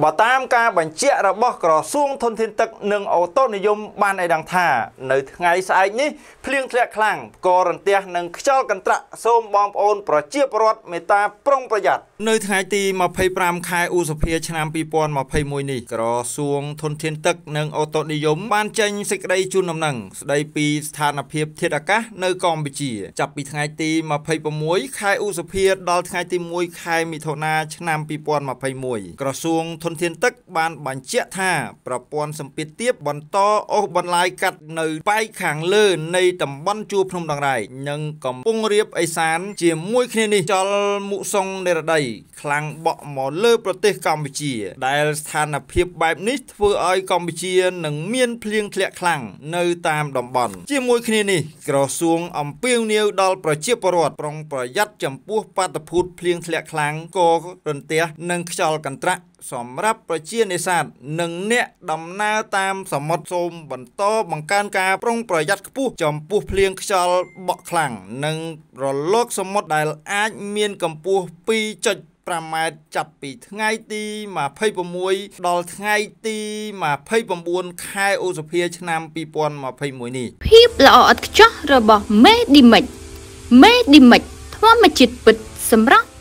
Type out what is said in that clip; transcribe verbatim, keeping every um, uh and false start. บ่តាមការបញ្ជារបស់ក្រសួងធនធានទឹក បានបញ្ជាក់ថាប្រព័ន្ធសម្ពាធទាបបន្តអូសបន្លាយកាត់នៅប៉ែកខាងលើនៃតំបន់ជួរភ្នំដងរ៉ែកនិងកំពុងរៀបអេសាន សម្រាប់ប្រជានេសាទនិងអ្នកដំណើរតាមសមុទ្រសូមបន្តបង្កើនការប្រុងប្រយ័ត្នខ្ពស់ចំពោះភ្លៀងធ្លាក់ខ្លាំងនិងរលកសមុទ្រដែលអាចមានកម្ពស់ ប្រមាណ ចាប់ ពី ថ្ងៃ ទី ยี่สิบหก ដល់ ថ្ងៃ ទី ยี่สิบเก้า ខែ ឧសភា ឆ្នាំ ยี่สิบยี่สิบเอ็ด នេះ ភាព ល្អឥតខ្ចោះ របស់ មេឌីមិច មេឌីមិច ធម្មជាតិពិត សម្រាប់